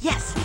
Yes.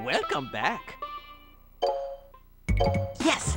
Welcome back. Yes.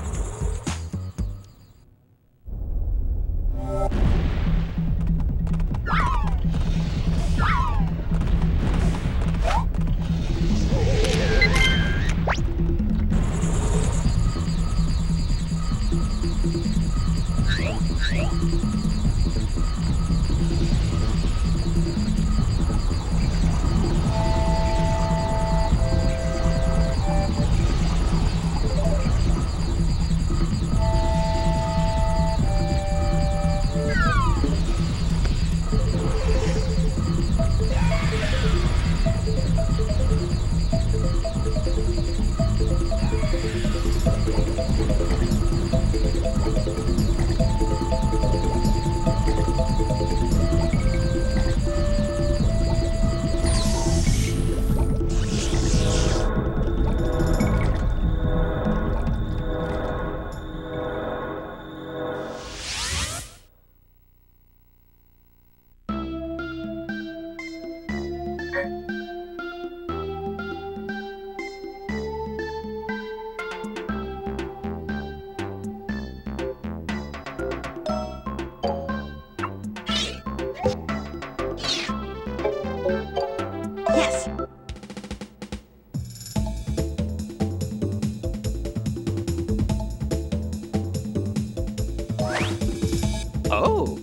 Oh!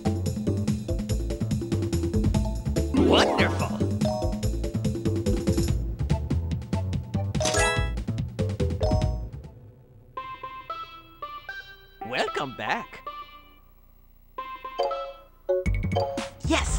Wonderful! Welcome back! Yes!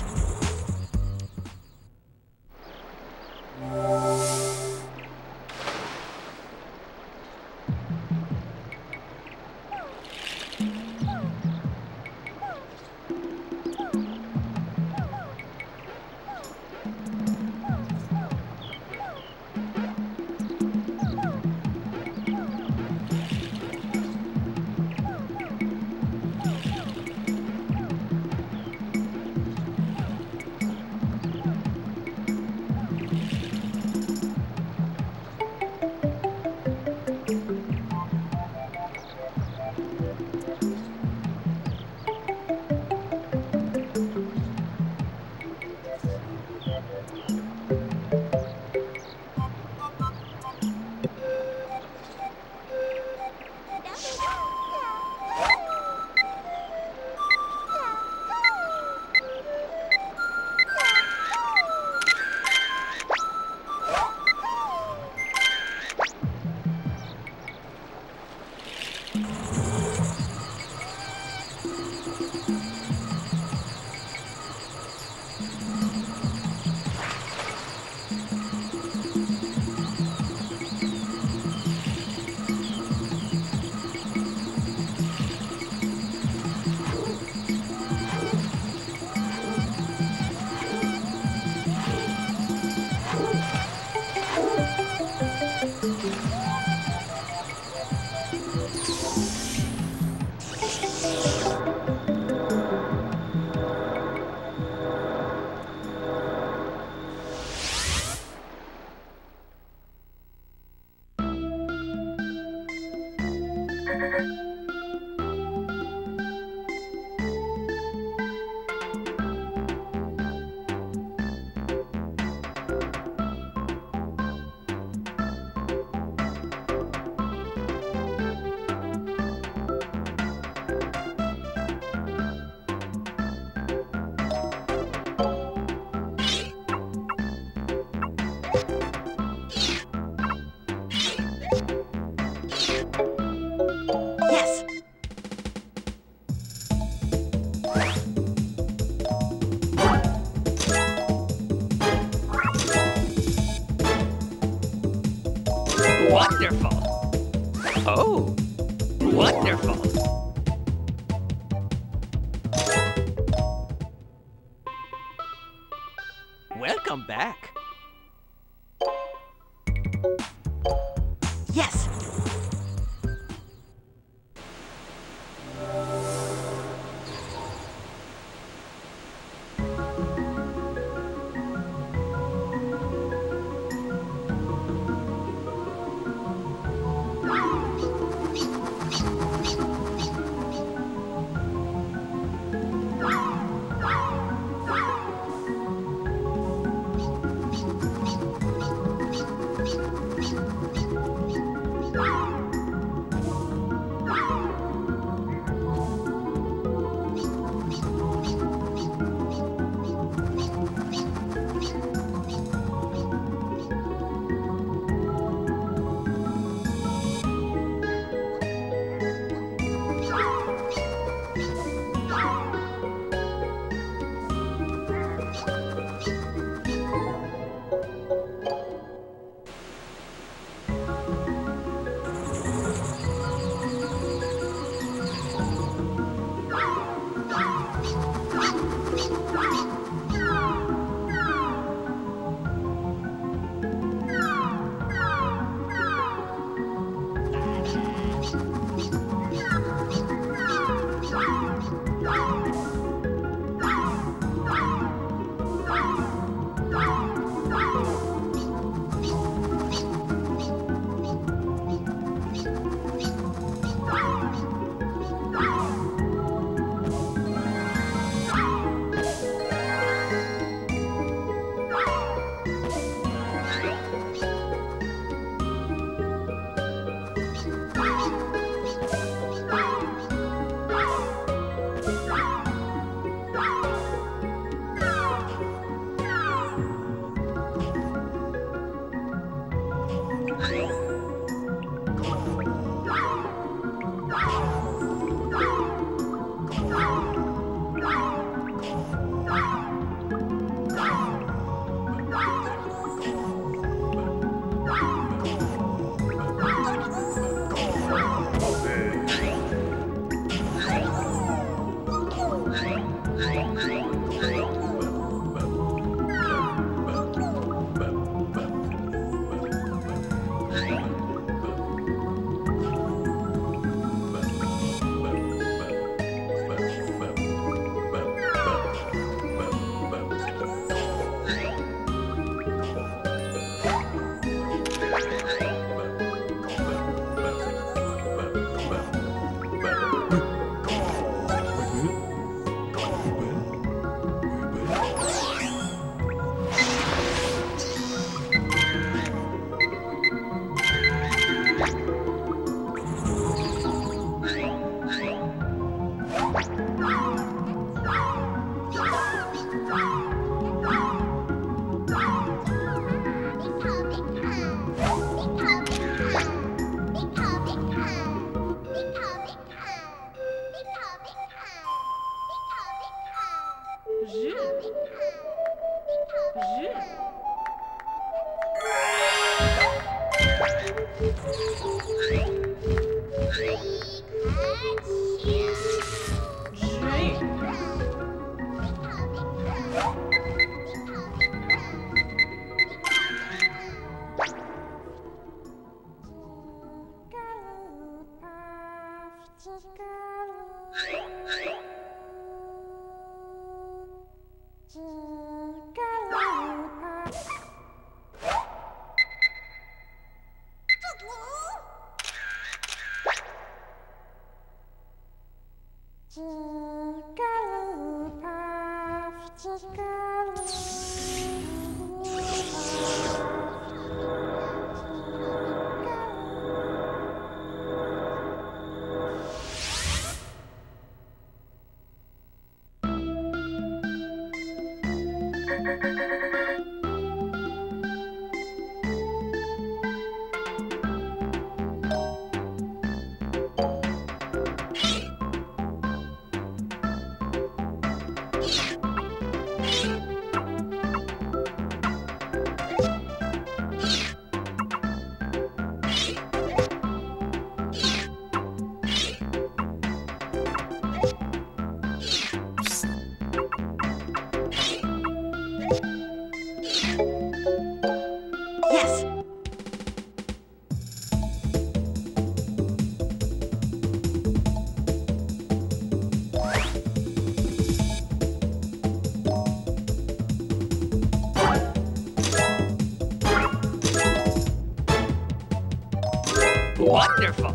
Wonderful!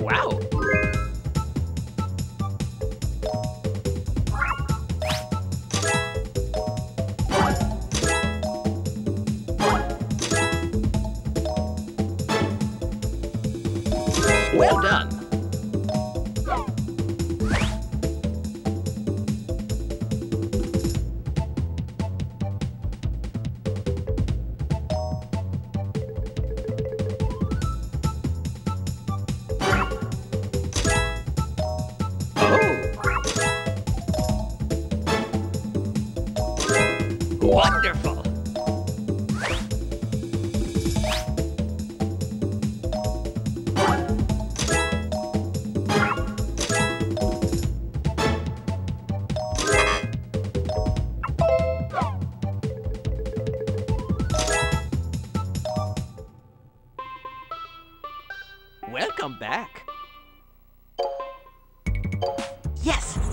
Wow! Well done! Wonderful! Welcome back! Yes!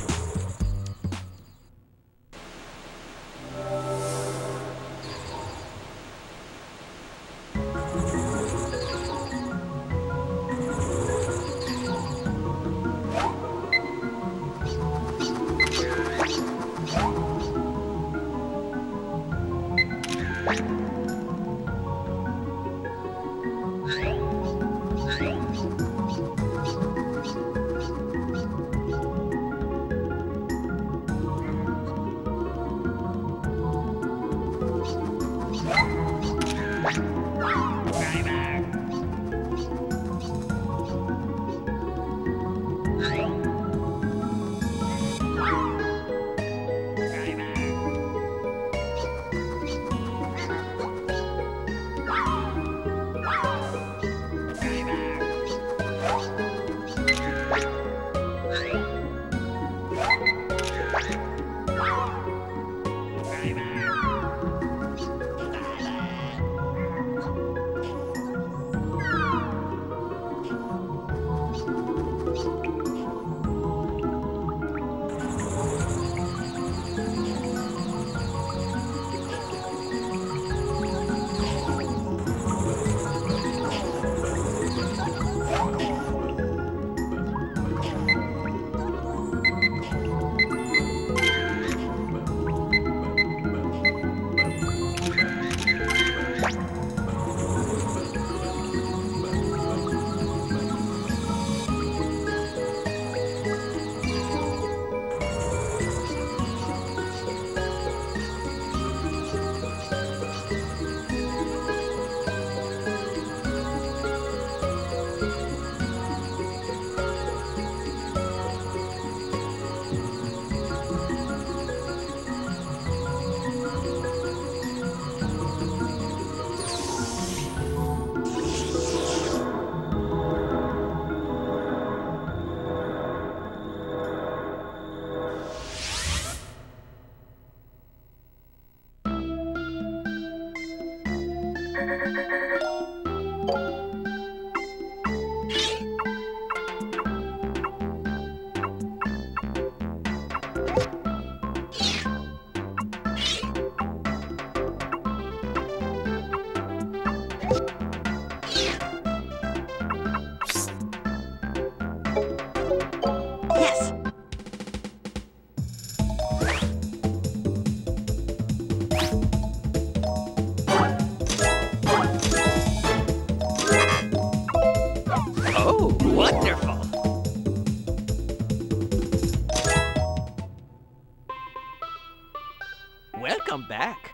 Welcome back.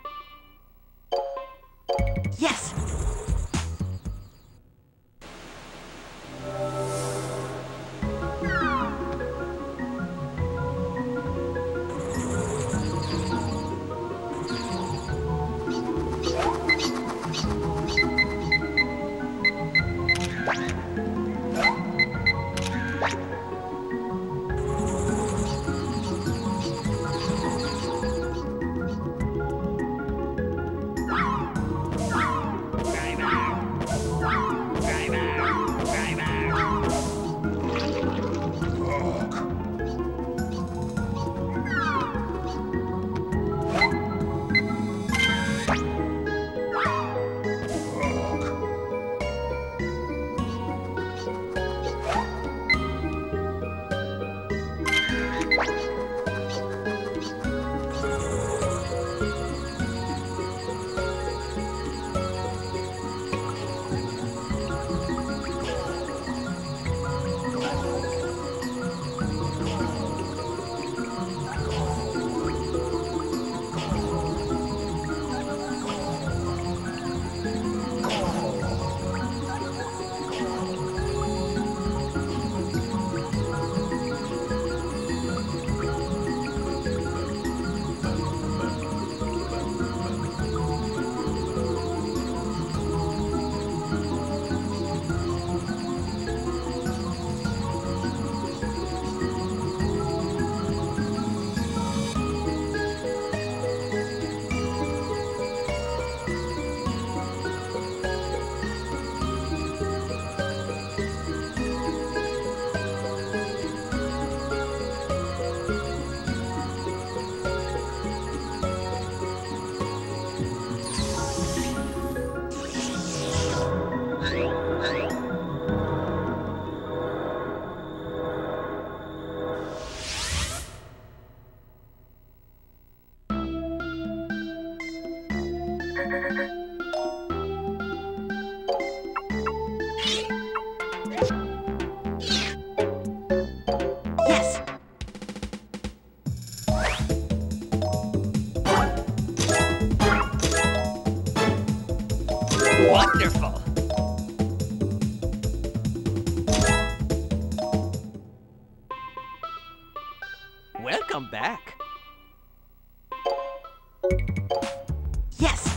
Yes. Wonderful! Welcome back. Yes!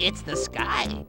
It's the sky.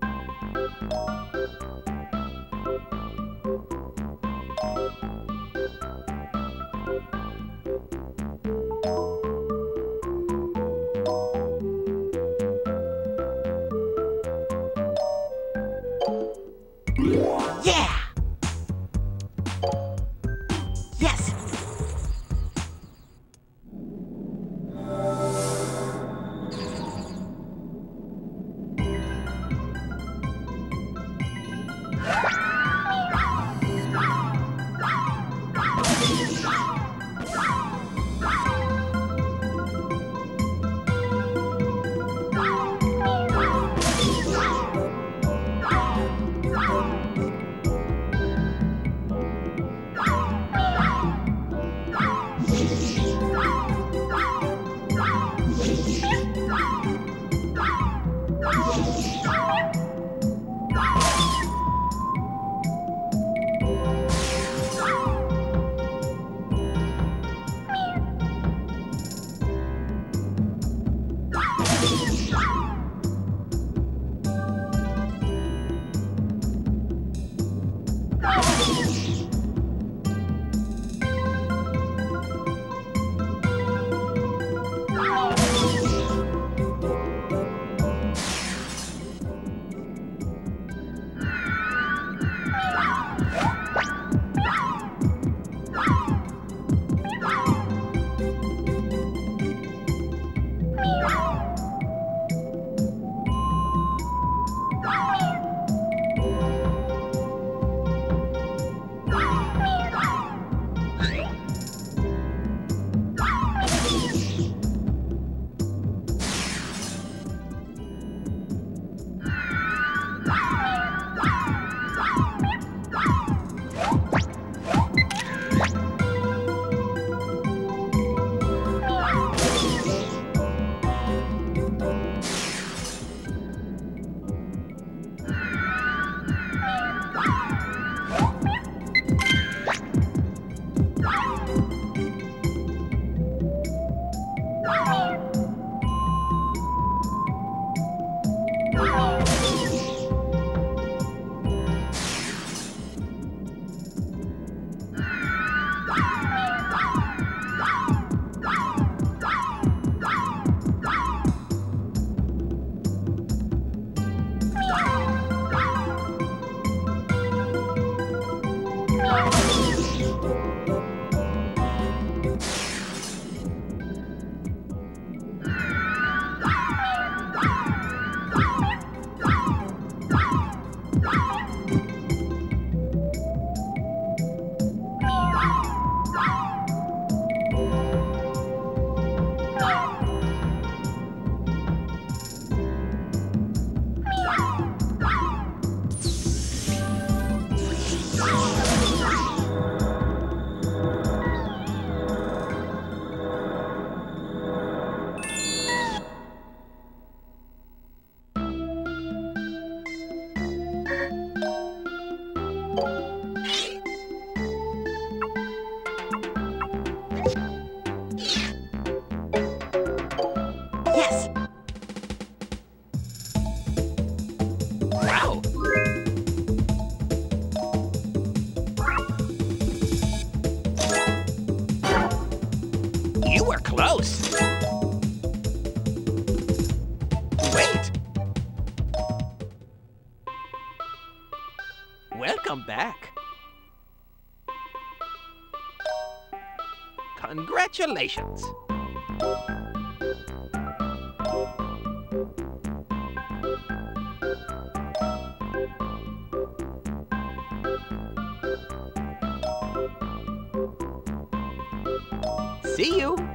Congratulations! See you!